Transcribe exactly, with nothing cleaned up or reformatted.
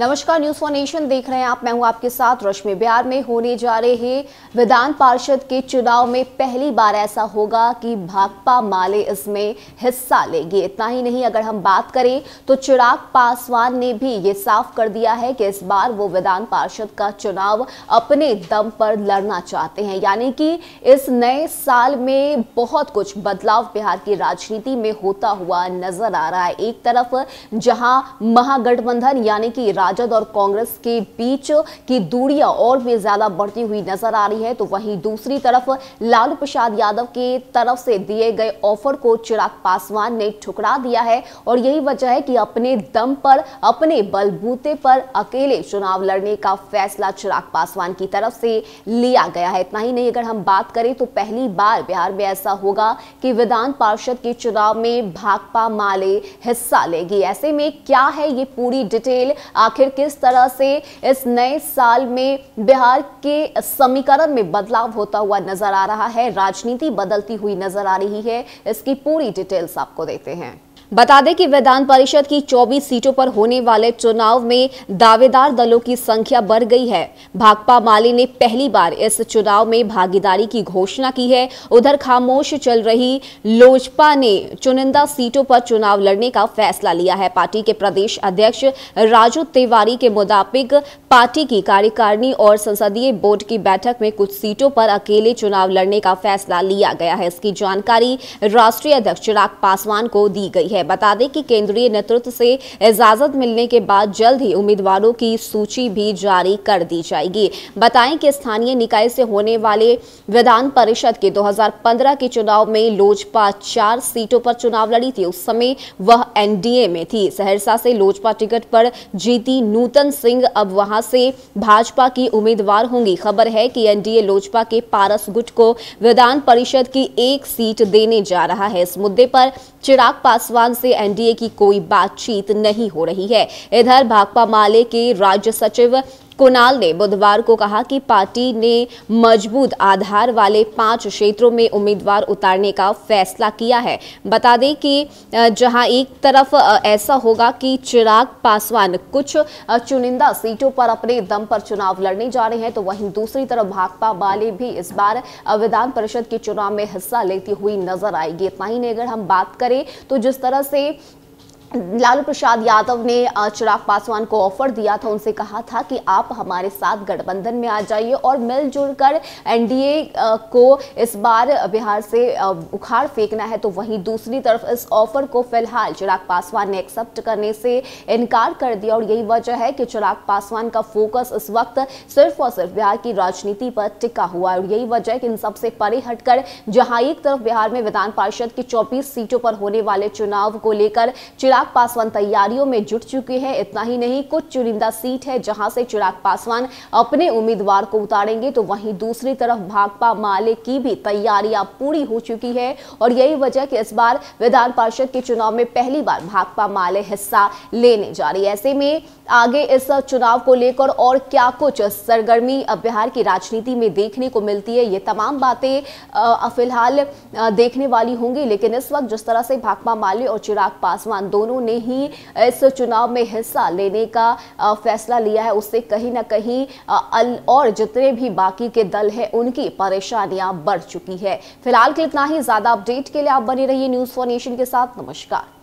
नमस्कार, news for nation देख रहे हैं आप। मैं हूं आपके साथ रश्मि। बिहार में होने जा रहे विधान पार्षद के चुनाव में पहली बार ऐसा होगा कि भाकपा माले इसमें हिस्सा लेगी। इतना ही नहीं, अगर हम बात करें तो चिराग पासवान ने भी ये साफ कर दिया है कि इस बार वो विधान पार्षद का चुनाव अपने दम पर लड़ना चाहते हैं। यानी कि इस नए साल में बहुत कुछ बदलाव बिहार की राजनीति में होता हुआ नजर आ रहा है। एक तरफ जहाँ महागठबंधन यानी कि राजद और कांग्रेस के बीच की दूरियां और भी ज्यादा बढ़ती हुई नजर आ रही है, तो वहीं दूसरी तरफ लालू प्रसाद यादव की तरफ से दिए गए ऑफर को चिराग पासवान ने ठुकरा दिया है। और यही वजह है कि अपने दम पर, अपने बलबूते पर अकेले चुनाव लड़ने का फैसला चिराग पासवान की तरफ से लिया गया है। इतना ही नहीं, अगर हम बात करें तो पहली बार बिहार में ऐसा होगा कि विधान पार्षद के चुनाव में भाकपा माले हिस्सा लेगी। ऐसे में क्या है ये पूरी डिटेल, आखिर किस तरह से इस नए साल में बिहार के समीकरण में बदलाव होता हुआ नजर आ रहा है, राजनीति बदलती हुई नजर आ रही है, इसकी पूरी डिटेल्स आपको देते हैं। बता दें कि विधान परिषद की चौबीस सीटों पर होने वाले चुनाव में दावेदार दलों की संख्या बढ़ गई है। भाकपा माले ने पहली बार इस चुनाव में भागीदारी की घोषणा की है। उधर खामोश चल रही लोजपा ने चुनिंदा सीटों पर चुनाव लड़ने का फैसला लिया है। पार्टी के प्रदेश अध्यक्ष राजू तिवारी के मुताबिक पार्टी की कार्यकारिणी और संसदीय बोर्ड की बैठक में कुछ सीटों पर अकेले चुनाव लड़ने का फैसला लिया गया है। इसकी जानकारी राष्ट्रीय अध्यक्ष चिराग पासवान को दी गई है। बता दें कि केंद्रीय नेतृत्व से इजाजत मिलने के बाद जल्द ही उम्मीदवारों की सूची भी जारी कर दी जाएगी। बताएं कि स्थानीय निकाय से होने वाले विधान परिषद के दो हज़ार पंद्रह के चुनाव में लोजपा चार सीटों पर चुनाव लड़ी थी। उस समय वह एनडीए में थी। सहरसा से लोजपा टिकट पर जीती नूतन सिंह अब वहां से भाजपा की उम्मीदवार होंगी। खबर है कि एनडीए लोजपा के पारस गुट को विधान परिषद की एक सीट देने जा रहा है। इस मुद्दे पर चिराग पासवान से एनडीए की कोई बातचीत नहीं हो रही है। इधर भाकपा माले के राज्य सचिव कुनाल ने बुधवार को कहा कि पार्टी ने मजबूत आधार वाले पांच क्षेत्रों में उम्मीदवार उतारने का फैसला किया है। बता दें कि जहां एक तरफ ऐसा होगा कि चिराग पासवान कुछ चुनिंदा सीटों पर अपने दम पर चुनाव लड़ने जा रहे हैं, तो वहीं दूसरी तरफ भाकपा माले भी इस बार विधान परिषद के चुनाव में हिस्सा लेती हुई नजर आएगी। इतना ही नहीं, अगर हम बात करें तो जिस तरह से लालू प्रसाद यादव ने चिराग पासवान को ऑफर दिया था, उनसे कहा था कि आप हमारे साथ गठबंधन में आ जाइए और मिलजुल कर एनडीए को इस बार बिहार से उखाड़ फेंकना है, तो वहीं दूसरी तरफ इस ऑफर को फिलहाल चिराग पासवान ने एक्सेप्ट करने से इनकार कर दिया। और यही वजह है कि चिराग पासवान का फोकस इस वक्त सिर्फ और सिर्फ बिहार की राजनीति पर टिका हुआ है। और यही वजह है कि इन सबसे परे हटकर जहाँ एक तरफ बिहार में विधान पार्षद की चौबीस सीटों पर होने वाले चुनाव को लेकर चिराग पासवान तैयारियों में जुट चुके हैं, इतना ही नहीं कुछ चुनिंदा सीट है जहां से चिराग पासवान अपने उम्मीदवार को उतारेंगे, तो वहीं दूसरी तरफ भाकपा माले की भी तैयारियां पूरी हो चुकी है। और यही वजह कि इस बार विधान परिषद के चुनाव में पहली बार भाकपा माले हिस्सा लेने जा रही है। ऐसे में आगे इस चुनाव को लेकर और क्या कुछ सरगर्मी बिहार की राजनीति में देखने को मिलती है, ये तमाम बातें फिलहाल देखने वाली होंगी। लेकिन इस वक्त जिस तरह से भाकपा माले और चिराग पासवान दोनों ने ही इस चुनाव में हिस्सा लेने का फैसला लिया है, उससे कहीं ना कहीं और जितने भी बाकी के दल हैं उनकी परेशानियां बढ़ चुकी है। फिलहाल के इतना ही। ज्यादा अपडेट के लिए आप बने रहिए न्यूज़ फॉर नेशन के साथ। नमस्कार।